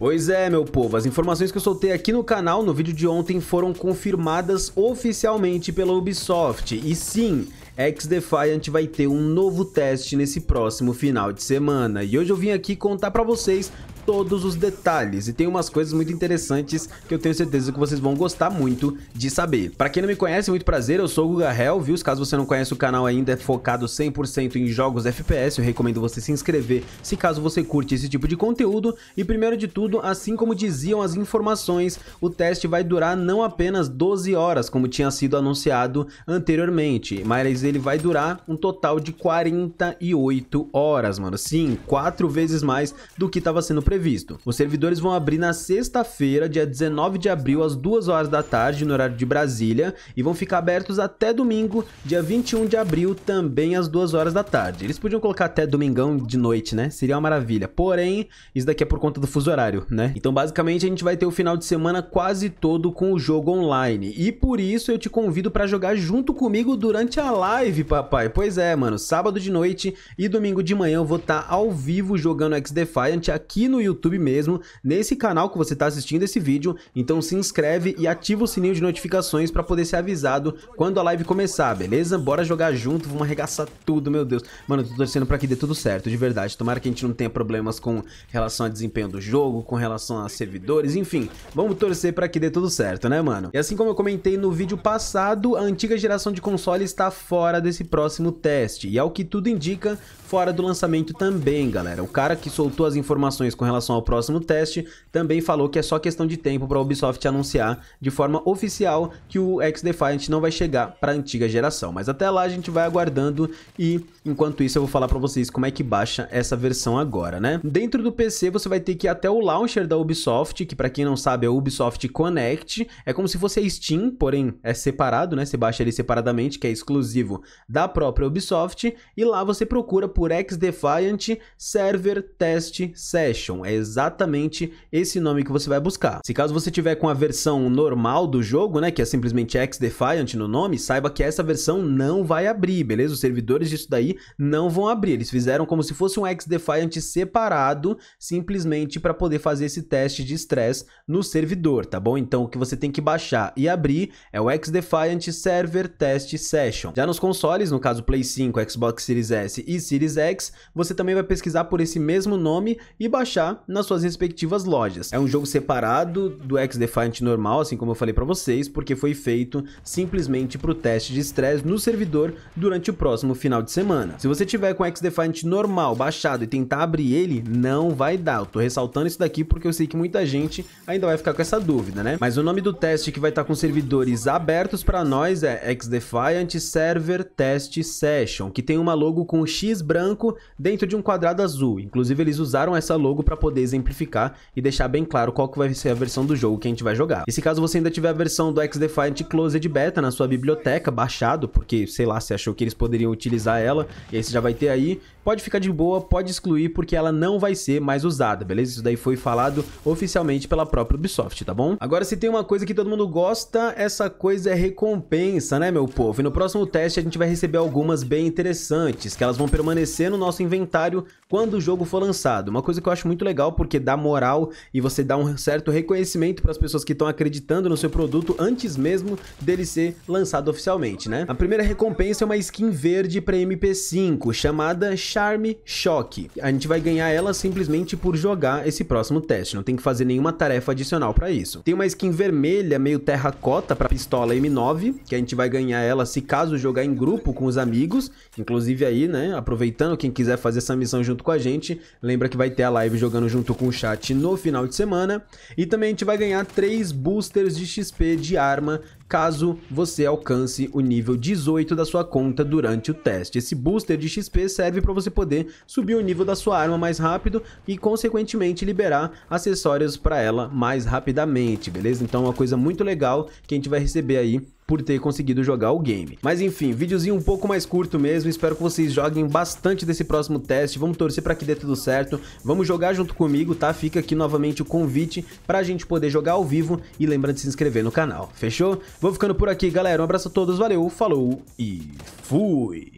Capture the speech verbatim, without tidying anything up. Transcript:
Pois é, meu povo, as informações que eu soltei aqui no canal no vídeo de ontem foram confirmadas oficialmente pela Ubisoft, e sim, XDefiant vai ter um novo teste nesse próximo final de semana, e hoje eu vim aqui contar pra vocês todos os detalhes, e tem umas coisas muito interessantes que eu tenho certeza que vocês vão gostar muito de saber. Pra quem não me conhece, muito prazer, eu sou o Guga Hell, viu? Caso você não conhece o canal ainda, é focado cem por cento em jogos F P S, eu recomendo você se inscrever se caso você curte esse tipo de conteúdo. E primeiro de tudo, assim como diziam as informações, o teste vai durar não apenas doze horas, como tinha sido anunciado anteriormente, mas ele vai durar um total de quarenta e oito horas, mano, sim, quatro vezes mais do que estava sendo previsto. Visto. Os servidores vão abrir na sexta-feira, dia dezenove de abril, às duas horas da tarde, no horário de Brasília, e vão ficar abertos até domingo, dia vinte e um de abril, também às duas horas da tarde. Eles podiam colocar até domingão de noite, né? Seria uma maravilha. Porém, isso daqui é por conta do fuso horário, né? Então, basicamente, a gente vai ter o final de semana quase todo com o jogo online. E por isso eu te convido para jogar junto comigo durante a live, papai. Pois é, mano, sábado de noite e domingo de manhã eu vou estar ao vivo jogando XDefiant aqui no YouTube YouTube mesmo, nesse canal que você está assistindo esse vídeo. Então se inscreve e ativa o sininho de notificações para poder ser avisado quando a live começar, beleza? Bora jogar junto, vamos arregaçar tudo, meu Deus. Mano, eu tô torcendo para que dê tudo certo, de verdade. Tomara que a gente não tenha problemas com relação ao desempenho do jogo, com relação a servidores, enfim. Vamos torcer para que dê tudo certo, né, mano? E assim como eu comentei no vídeo passado, a antiga geração de console está fora desse próximo teste. E ao que tudo indica, fora do lançamento também, galera. O cara que soltou as informações com relação ao próximo teste também falou que é só questão de tempo para a Ubisoft anunciar de forma oficial que o XDefiant não vai chegar para a antiga geração, mas até lá a gente vai aguardando. E enquanto isso eu vou falar para vocês como é que baixa essa versão agora, né? Dentro do P C você vai ter que ir até o launcher da Ubisoft, que para quem não sabe é o Ubisoft Connect, é como se fosse a Steam, porém é separado, né? Você baixa ele separadamente, que é exclusivo da própria Ubisoft, e lá você procura por XDefiant Server Test Session. É exatamente esse nome que você vai buscar. Se caso você tiver com a versão normal do jogo, né, que é simplesmente XDefiant no nome, saiba que essa versão não vai abrir, beleza? Os servidores disso daí não vão abrir. Eles fizeram como se fosse um XDefiant separado, simplesmente para poder fazer esse teste de stress no servidor, tá bom? Então o que você tem que baixar e abrir é o XDefiant Server Test Session. Já nos consoles, no caso Play cinco, Xbox Series S e Series X, você também vai pesquisar por esse mesmo nome e baixar nas suas respectivas lojas. É um jogo separado do XDefiant normal, assim como eu falei pra vocês, porque foi feito simplesmente pro teste de stress no servidor durante o próximo final de semana. Se você tiver com o XDefiant normal baixado e tentar abrir ele, não vai dar. Eu tô ressaltando isso daqui porque eu sei que muita gente ainda vai ficar com essa dúvida, né? Mas o nome do teste que vai estar com servidores abertos pra nós é XDefiant Server Test Session, que tem uma logo com um X branco dentro de um quadrado azul. Inclusive, eles usaram essa logo pra poder poder exemplificar e deixar bem claro qual que vai ser a versão do jogo que a gente vai jogar. E se caso você ainda tiver a versão do XDefiant Closed Beta na sua biblioteca, baixado, porque, sei lá, você achou que eles poderiam utilizar ela, e aí você já vai ter aí, pode ficar de boa, pode excluir, porque ela não vai ser mais usada, beleza? Isso daí foi falado oficialmente pela própria Ubisoft, tá bom? Agora, se tem uma coisa que todo mundo gosta, essa coisa é recompensa, né, meu povo? E no próximo teste a gente vai receber algumas bem interessantes, que elas vão permanecer no nosso inventário quando o jogo for lançado. Uma coisa que eu acho muito legal, porque dá moral e você dá um certo reconhecimento para as pessoas que estão acreditando no seu produto antes mesmo dele ser lançado oficialmente, né? A primeira recompensa é uma skin verde para M P cinco, chamada Charme Choque. A gente vai ganhar ela simplesmente por jogar esse próximo teste, não tem que fazer nenhuma tarefa adicional para isso. Tem uma skin vermelha meio terracota para pistola M nove, que a gente vai ganhar ela se caso jogar em grupo com os amigos, inclusive aí, né, aproveitando, quem quiser fazer essa missão junto com a gente, lembra que vai ter a live jogando junto com o chat no final de semana. E também a gente vai ganhar três boosters de X P de arma caso você alcance o nível dezoito da sua conta durante o teste. Esse booster de X P serve para você poder subir o nível da sua arma mais rápido e, consequentemente, liberar acessórios para ela mais rapidamente, beleza? Então é uma coisa muito legal que a gente vai receber aí por ter conseguido jogar o game. Mas enfim, videozinho um pouco mais curto mesmo, espero que vocês joguem bastante desse próximo teste, vamos torcer para que dê tudo certo, vamos jogar junto comigo, tá? Fica aqui novamente o convite para a gente poder jogar ao vivo e lembrando de se inscrever no canal, fechou? Vou ficando por aqui, galera, um abraço a todos, valeu, falou e fui!